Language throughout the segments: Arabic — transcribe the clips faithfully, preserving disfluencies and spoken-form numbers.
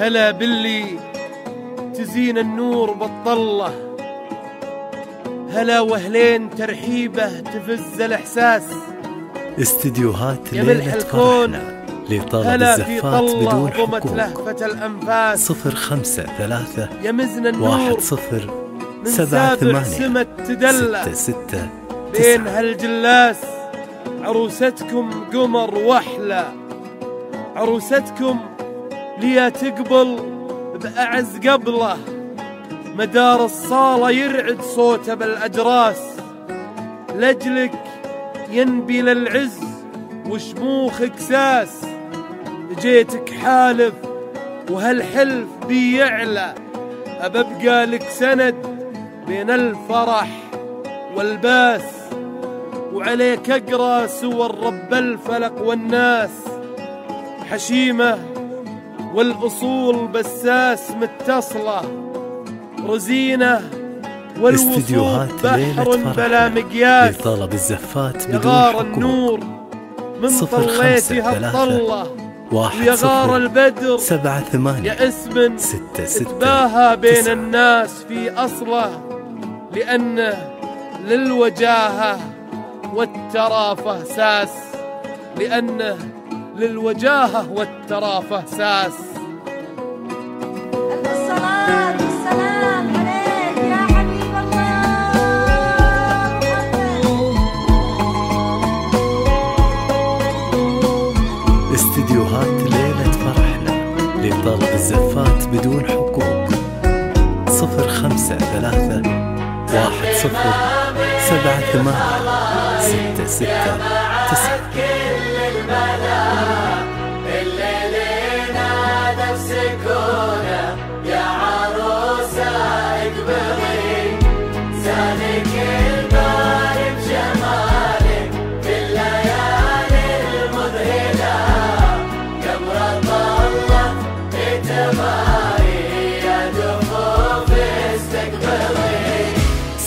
هلا باللي تزين النور بطله، هلا وهلين ترحيبه تفز الاحساس. استديوهات ليلة فرحنا لطلب الزفات بدون حقوق صفر خمسة ثلاثة واحد صفر سبعة ثمانية ستة ستة بين هالجلاس. عروستكم قمر وحلى، عروستكم ليا تقبل بأعز قبله، مدار الصالة يرعد صوته بالأجراس. لجلك ينبي للعز وشموخك ساس، جيتك حالف وهالحلف بيعلى. أببقى لك سند بين الفرح والباس، وعليك أقرأ سور رب الفلق والناس. حشيمة والأصول بساس متصلة، رزينة والوصول بحر بلا مقياس. لطلب الزفات بدون غار النور من طليتها الطلة، يا غار البدر سبعة ثمانية يا اسم تباهى بين تسعة الناس في أصله. لأنه للوجاهة والترافه ساس، لأنه للوجاهة والترافه ساس. استديوهات ليلة فرحنا لطلب الزفات بدون حقوق صفر خمسة ثلاثة واحد صفر سبعة ثمانية ستة ستة تسعة.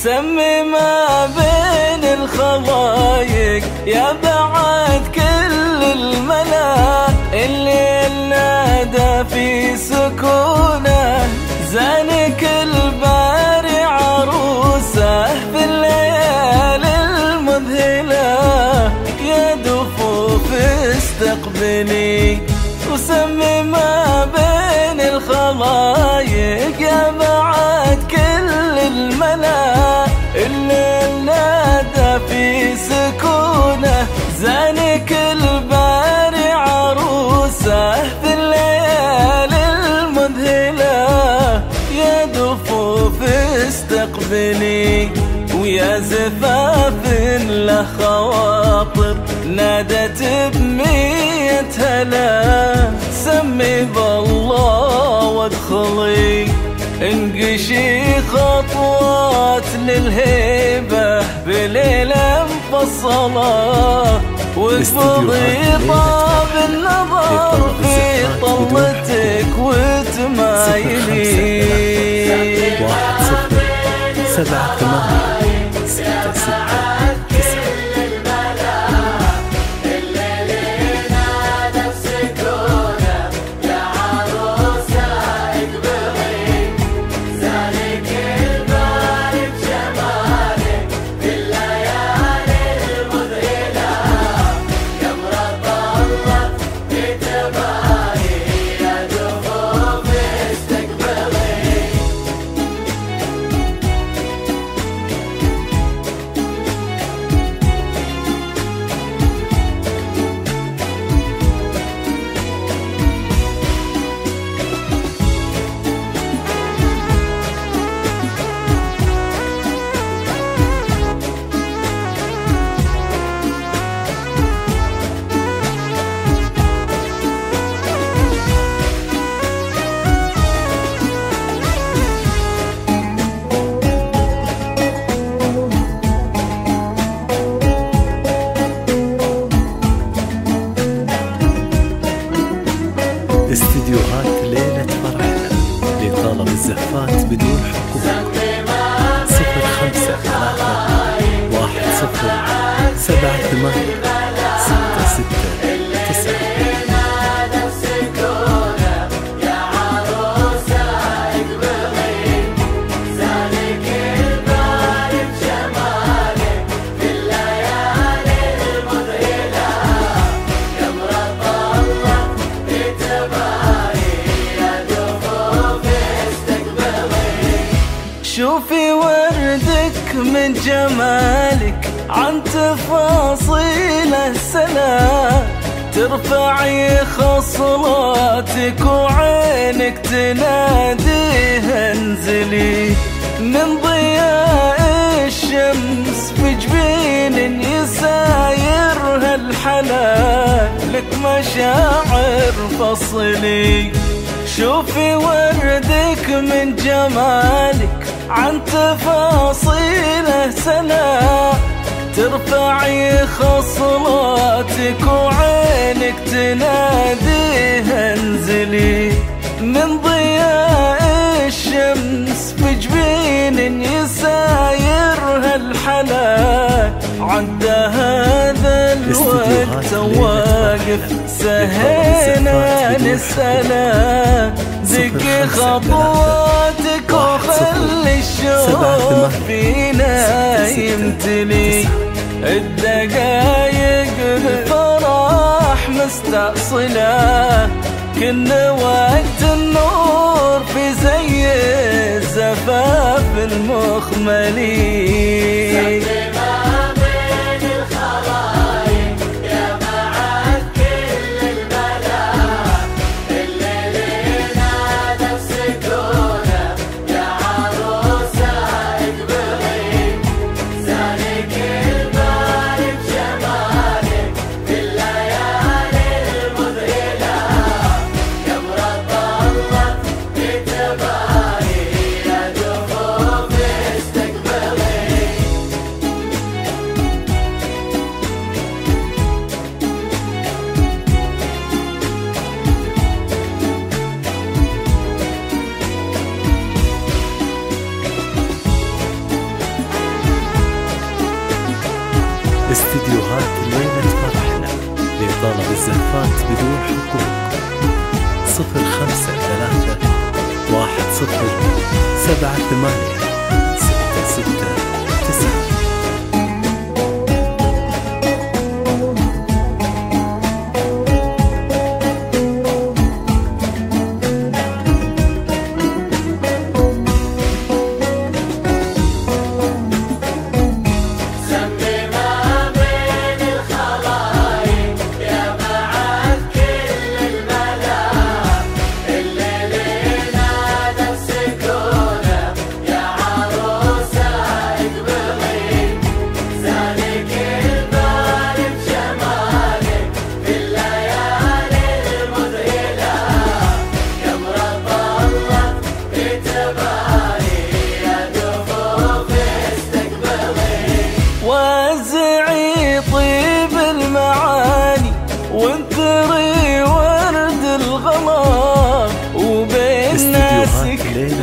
سمي ما بين الخلايق يا بعد كل الملاك، الليل نادى في سكونه زانك الباري عروسه في الليالي المذهله. يا دفوف استقبلي وسمي ما بين الخلايق يا بعد كل الملاك، الليل نادى في سكونه زانك الباري عروسه في الليالي المذهله. يا دفوف استقبلي ويا زفاف له خواطر نادت بمية هلا. سمي بالله وادخلي انقشي خطوات للهيبة بليلة مفصلة، وتفضي طاب النظر في طلتك وتمايلي. واحد صفر سبعة ثمانية ستة ستة. استديوهات ليلة فرحنا لطلب الزفات بدون حقوق صفر خمسة ثلاثة واحد صفر سبعة ثمانية ستة ستة تسعة. من جمالك عن تفاصيل السنة، ترفعي خصلاتك وعينك تناديها انزلي من ضياء الشمس في جبين يسايرها الحنان. لك مشاعر فصلي، شوفي وردك من جمالك عن تفاصيله سنة، ترفعي خصلاتك وعينك تناديها انزلي من ضياء الشمس في جبين يسايرها الحنان. عدى هذا الوقت واقف سهينا نسأله، ذكي خطواتك وخلي الشوق فينا يمتلي الدقايق بفرح مستأصله. كن وقت النور في زي الزفاف المخملي، استديوهات ليلة فرحنا لطلب الزفات بدون حقوق. صفر خمسة ثلاثة واحد صفر سبعة ثمانية ستة ستة تسعة.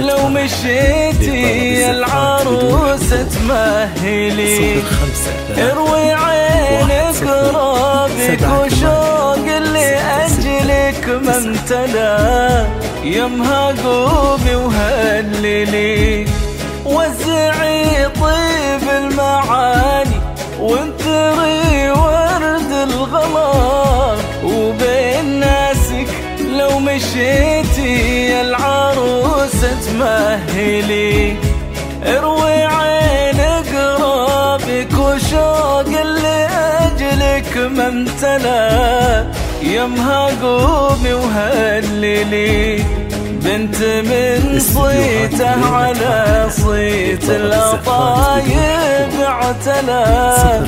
لو مشيتي العروسة تمهلي، اروي عينك رابك وشوق اللي أجلك ما امتلا. يمها قومي وهللي، وزعي طيب المعاني وانثري ورد الغلا. وبين ناسك لو مشيتي العروسة تمهلي، اروي عينك رابك وشوق اللي أجلك ما امتلا. يمها قومي وهللي، بنت من صيته على صيت الأطايب اعتلا.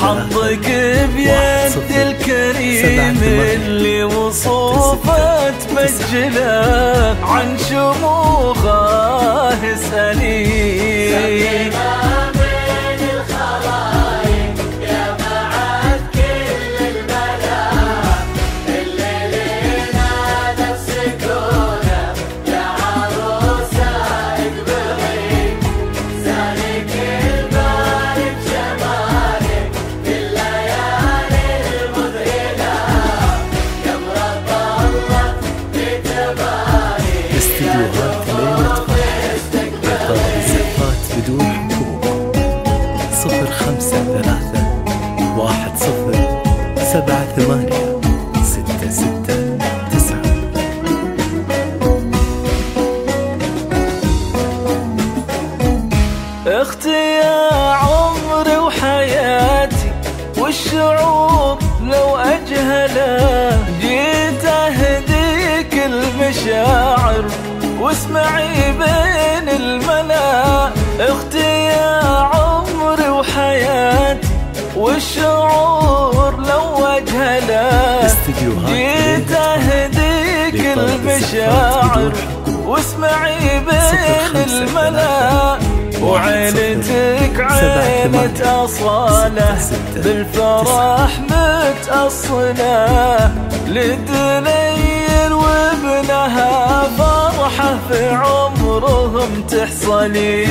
حظك بيد الكريم اللي وصوفه تبجله، عن شموخه اسألي. استديوهات ليلة فرحنا لطلب الزفات بدون حقوق. الشاعر واسمعي بين الملا اختي يا عمري وحياتي والشعور لو وجهلا جيت اهديك المشاعر واسمعي بين الملا وعينتك عينة أصالة بالفرح متأصلة لتليل وابنها فرحة في عمرهم تحصلي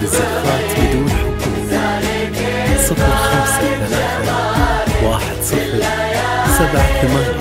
بالزفات بدون حكم صفر خمسة ثلاثة واحد صفر سبعة ثمانية.